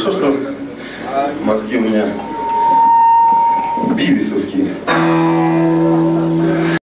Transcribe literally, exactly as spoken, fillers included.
Хорошо, что мозги у меня бивисовские.